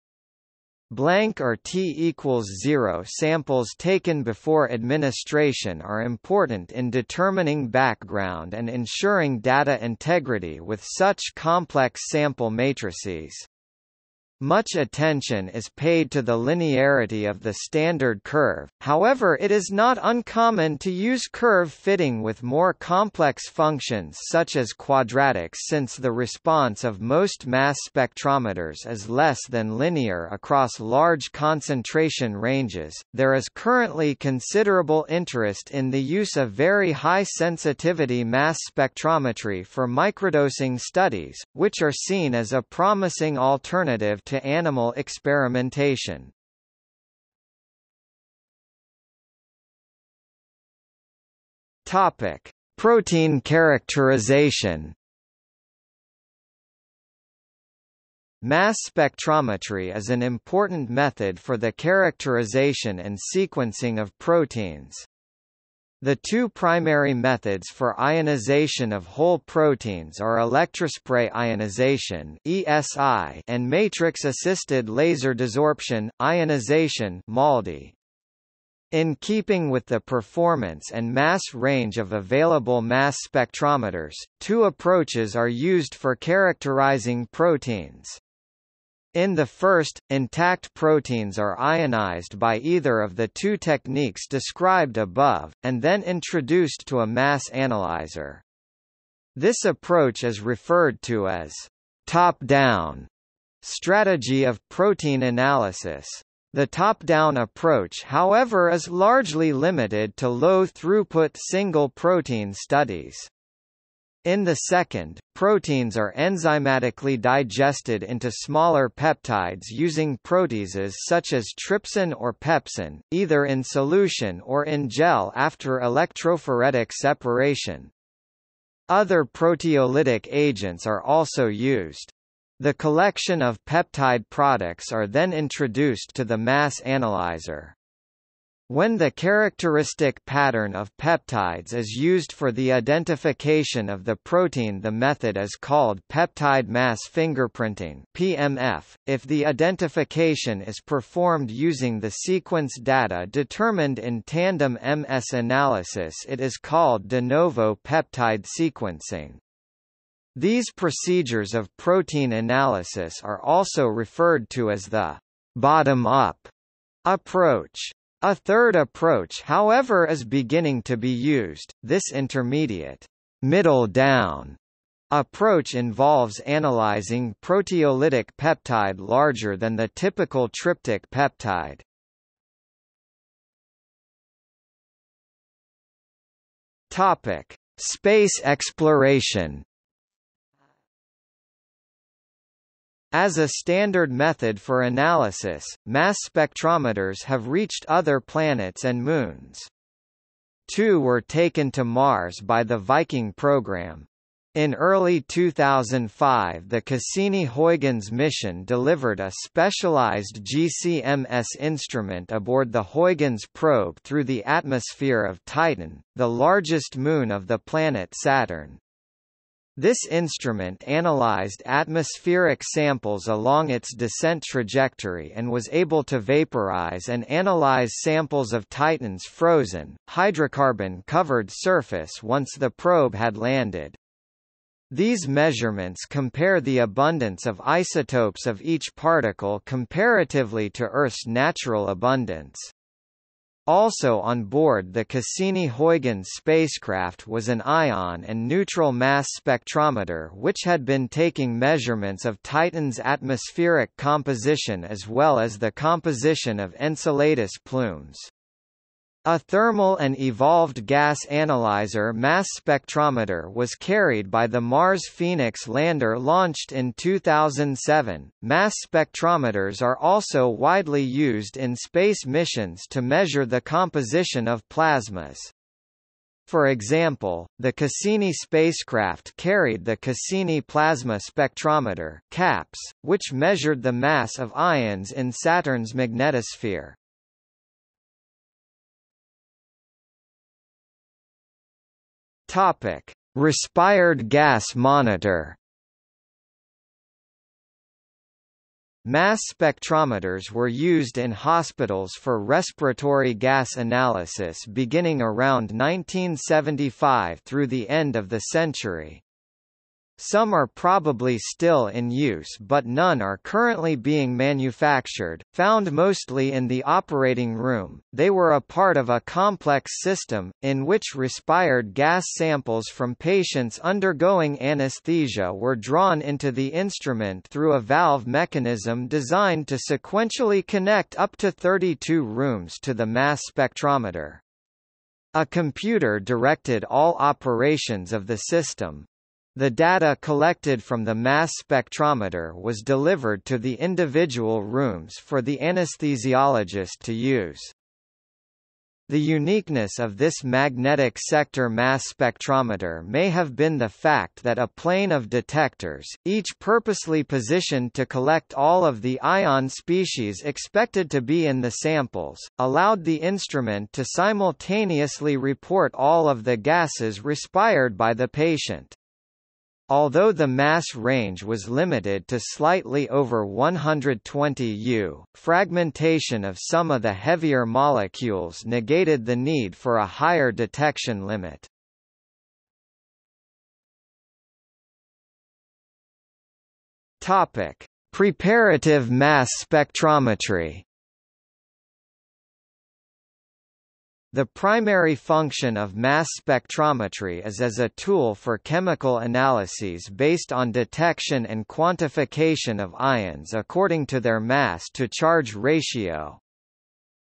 Blank or T=0 samples taken before administration are important in determining background and ensuring data integrity with such complex sample matrices. Much attention is paid to the linearity of the standard curve, however it is not uncommon to use curve fitting with more complex functions such as quadratics since the response of most mass spectrometers is less than linear across large concentration ranges. There is currently considerable interest in the use of very high sensitivity mass spectrometry for microdosing studies, which are seen as a promising alternative to animal experimentation. Topic: Protein characterization. Mass spectrometry is an important method for the characterization and sequencing of proteins. The two primary methods for ionization of whole proteins are electrospray ionization (ESI) and matrix-assisted laser desorption ionization (MALDI). In keeping with the performance and mass range of available mass spectrometers, two approaches are used for characterizing proteins. In the first, intact proteins are ionized by either of the two techniques described above, and then introduced to a mass analyzer. This approach is referred to as top-down strategy of protein analysis. The top-down approach, however, is largely limited to low-throughput single protein studies. In the second, proteins are enzymatically digested into smaller peptides using proteases such as trypsin or pepsin, either in solution or in gel after electrophoretic separation. Other proteolytic agents are also used. The collection of peptide products are then introduced to the mass analyzer. When the characteristic pattern of peptides is used for the identification of the protein, the method is called peptide mass fingerprinting (PMF). If the identification is performed using the sequence data determined in tandem MS analysis, it is called de novo peptide sequencing. These procedures of protein analysis are also referred to as the bottom-up approach. A third approach, however, is beginning to be used. This intermediate, middle-down approach involves analyzing proteolytic peptide larger than the typical tryptic peptide. Topic: Space exploration. As a standard method for analysis, mass spectrometers have reached other planets and moons. Two were taken to Mars by the Viking program. In early 2005, the Cassini-Huygens mission delivered a specialized GCMS instrument aboard the Huygens probe through the atmosphere of Titan, the largest moon of the planet Saturn. This instrument analyzed atmospheric samples along its descent trajectory and was able to vaporize and analyze samples of Titan's frozen, hydrocarbon-covered surface once the probe had landed. These measurements compare the abundance of isotopes of each particle comparatively to Earth's natural abundance. Also on board the Cassini-Huygens spacecraft was an ion and neutral mass spectrometer which had been taking measurements of Titan's atmospheric composition as well as the composition of Enceladus plumes. A thermal and evolved gas analyzer mass spectrometer was carried by the Mars Phoenix lander launched in 2007. Mass spectrometers are also widely used in space missions to measure the composition of plasmas. For example, the Cassini spacecraft carried the Cassini Plasma Spectrometer (CAPS), which measured the mass of ions in Saturn's magnetosphere. Topic: Respired gas monitor. Mass spectrometers were used in hospitals for respiratory gas analysis beginning around 1975 through the end of the century. Some are probably still in use, but none are currently being manufactured. Found mostly in the operating room, they were a part of a complex system, in which respired gas samples from patients undergoing anesthesia were drawn into the instrument through a valve mechanism designed to sequentially connect up to 32 rooms to the mass spectrometer. A computer directed all operations of the system. The data collected from the mass spectrometer was delivered to the individual rooms for the anesthesiologist to use. The uniqueness of this magnetic sector mass spectrometer may have been the fact that a plane of detectors, each purposely positioned to collect all of the ion species expected to be in the samples, allowed the instrument to simultaneously report all of the gases respired by the patient. Although the mass range was limited to slightly over 120 U, fragmentation of some of the heavier molecules negated the need for a higher detection limit. Topic: Preparative mass spectrometry. The primary function of mass spectrometry is as a tool for chemical analyses based on detection and quantification of ions according to their mass-to-charge ratio.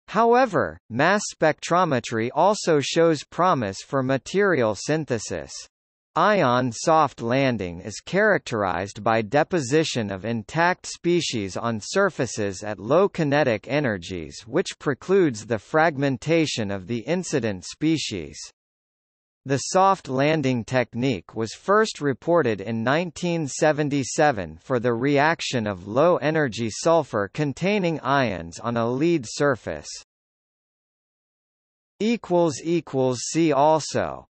However, mass spectrometry also shows promise for material synthesis. Ion soft landing is characterized by deposition of intact species on surfaces at low kinetic energies, which precludes the fragmentation of the incident species. The soft landing technique was first reported in 1977 for the reaction of low-energy sulfur containing ions on a lead surface. See also